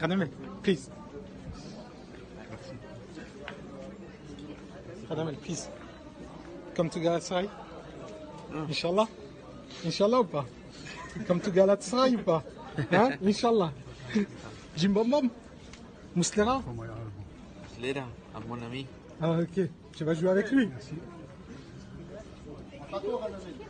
Kademel, please. Radamel, please. Come to Galatasaray. İnşallah. İnşallah ou pas? Come to Galatasaray ou pas? Ha? İnşallah. Jim Bom Bom? Muslera? Muslera, mon ami. Ah, ok. Tu vas jouer avec lui? Merci.